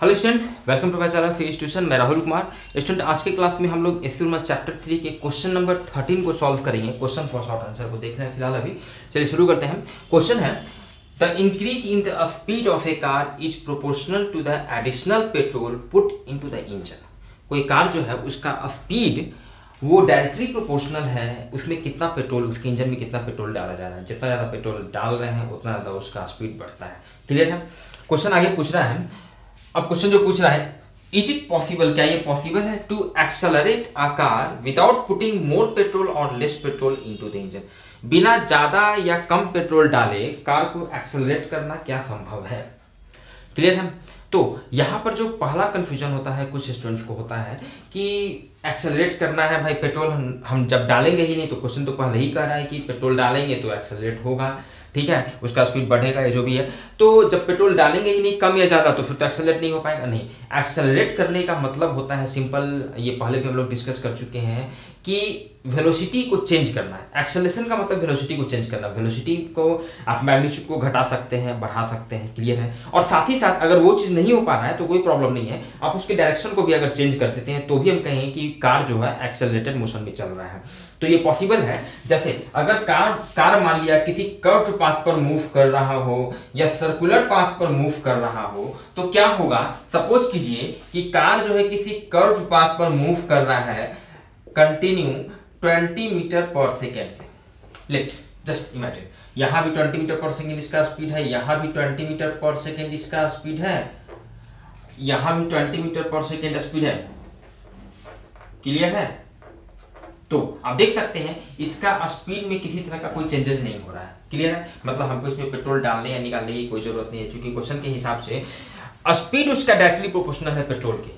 Hello students, welcome to my channel physics tuition. मैं Rahul Kumar. Student, आज के क्लास में हम लोग एसयूएम चैप्टर 3 के क्वेश्चन नंबर 13 को सॉल्व करेंगे। क्वेश्चन फॉर शॉर्ट आंसर को देखना है फिलहाल अभी। चलिए शुरू करते हैं। क्वेश्चन है the increase in the speed of a car is proportional to the additional petrol put into the engine. कोई कार जो है उसका स्पीड वो डायरेक्टली प्रोपोर्शनल है उसमें कितना पेट्रोल, उसके इंजन में कितना पेट्रोल डाला जा रहा है। जितना ज़्यादा पेट्रोल डाल रहे हैं उतना ज़्यादा उसका स्पीड बढ़ता है। क्लियर है। क्वेश्चन आगे पूछ रहा है। अब क्वेश्चन जो पूछ रहा है, इज इट पॉसिबल, क्या ये पॉसिबल है to accelerate a car without putting more petrol और less petrol into the engine. बिना ज़्यादा या कम पेट्रोल डाले कार को एक्सेलरेट करना क्या संभव है। क्लियर है। तो यहाँ पर जो पहला कन्फ्यूजन होता है कुछ स्टूडेंट्स को होता है कि एक्सेलरेट करना है, भाई पेट्रोल हम जब डालेंगे ही नहीं। तो क्वेश्चन तो पहले ही कह रहा है कि पेट्रोल डालेंगे तो एक्सेलरेट होगा, ठीक है, उसका स्पीड बढ़ेगा या जो भी है। तो जब पेट्रोल डालेंगे ही नहीं कम या ज़्यादा तो फिर तो एक्सेलरेट नहीं हो पाएगा। नहीं, एक्सेलरेट करने का मतलब होता है सिंपल, ये पहले भी हम लोग डिस्कस कर चुके हैं कि वेलोसिटी को चेंज करना है। एक्सेलरेशन का मतलब वेलोसिटी को चेंज करना। वेलोसिटी को आप मैग्नीट्यूड को घटा सकते हैं, बढ़ा सकते हैं। क्लियर है। और साथ ही साथ अगर वो चीज़ नहीं हो पा रहा है तो कोई प्रॉब्लम नहीं है, आप उसके डायरेक्शन को भी अगर चेंज कर देते हैं तो भी हम कहेंगे कि कार जो है एक्सेलरेटेड मोशन में चल रहा है। तो ये पॉसिबल है। जैसे अगर कार मान लिया किसी कर्व्ड पाथ पर मूव कर रहा हो या सर्कुलर पाथ पर मूव कर रहा हो तो क्या होगा। सपोज कीजिए कि कार जो है किसी कर्व्ड पाथ पर मूव कर रहा है कंटिन्यू 20 मीटर पर सेकेंड से। लेट जस्ट इमेजिन, यहां भी 20 मीटर पर सेकेंड इसका स्पीड है, यहां भी 20 मीटर पर सेकेंड इसका स्पीड है, यहां भी 20 मीटर पर सेकेंड स्पीड है। क्लियर है। तो आप देख सकते हैं इसका स्पीड में किसी तरह का कोई चेंजेस नहीं हो रहा है। क्लियर है। मतलब हमको इसमें पेट्रोल डालने या निकालने की कोई जरूरत नहीं है क्योंकि क्वेश्चन के हिसाब से स्पीड उसका डायरेक्टली प्रोपोर्शनल है पेट्रोल के।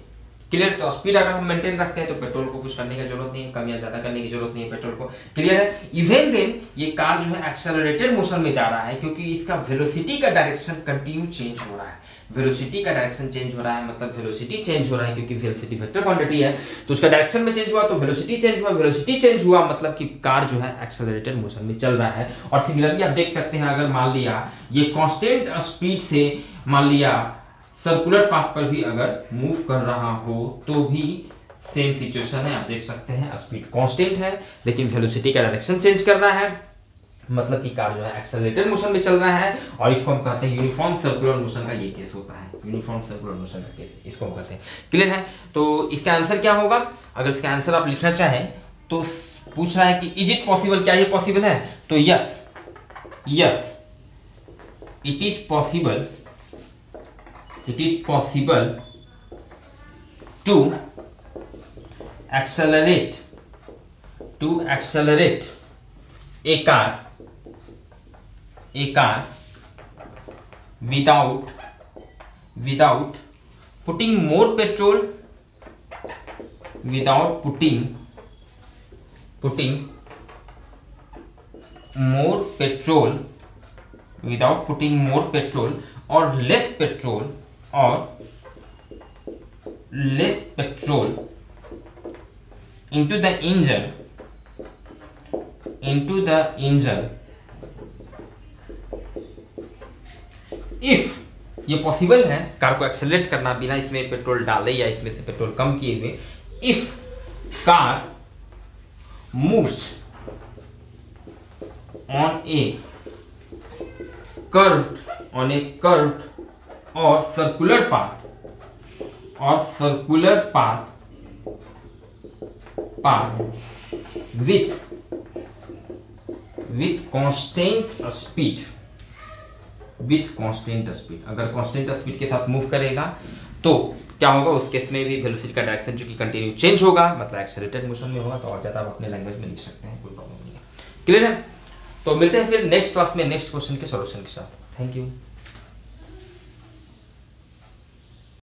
क्लियर। तो स्पीड अगर हम मेंटेन रखते हैं तो पेट्रोल को कुछ करने की जरूरत नहीं है, कम या ज्यादा करने की जरूरत नहीं है पेट्रोल को। क्लियर है। इवन देन ये कार जो है एक्सेलरेटेड मोशन में जा रहा है क्योंकि इसका वेलोसिटी का डायरेक्शन कंटिन्यू चेंज हो रहा है। वेलोसिटी का डायरेक्शन चेंज हो रहा है मतलब वेलोसिटी चेंज हो रहा है क्योंकि वेलोसिटी वेक्टर क्वांटिटी है। तो उसका डायरेक्शन में चेंज हुआ तो वेलोसिटी चेंज हुआ, वेलोसिटी चेंज हुआ मतलब कि कार जो है एक्सेलरेटेड मोशन में चल रहा है। और सिमिलरली आप देख सकते हैं अगर मान लिया ये कांस्टेंट स्पीड से मान लिया सर्कुलर पाथ पर भी अगर मूव कर रहा हो तो भी सेम सिचुएशन है। आप देख सकते हैं स्पीड कांस्टेंट है लेकिन वेलोसिटी का डायरेक्शन चेंज कर रहा है मतलब कि कार जो है एक्सेलरेटेड मोशन में चल रहा है। और इसको हम कहते हैं यूनिफॉर्म सर्कुलर मोशन का ये केस होता है। यूनिफॉर्म सर्कुलर मोशन का केस इसको हम कहते हैं। क्लियर है। तो इसका आंसर क्या होगा, अगर इसका आंसर आप लिखना चाहें तो पूछ रहा है कि इज इट पॉसिबल, क्या ये पॉसिबल है। तो yes yes it is possible, it is possible to accelerate a car without putting more petrol, without putting more petrol, without putting more petrol or less petrol into the engine if ये possible है car को accelerate करना बिना इसमें petrol डाले या इसमें से पेट्रोल कम किए हुए। If car moves on a curved और circular path with constant speed अगर कांस्टेंट स्पीड के साथ मूव करेगा तो क्या होगा, उस केस में भी वेलोसिटी का डायरेक्शन जो कि कंटिन्यू चेंज होगा मतलब एक्सेलरेटेड मोशन में होगा। तो और ज़्यादा आप अपने लैंग्वेज में लिख सकते हैं, कोई प्रॉब्लम नहीं है। क्लियर है। तो मिलते हैं फिर नेक्स्ट क्लास में नेक्स्ट क्वेश्चन के सॉल्यूशन के साथ। Thank you.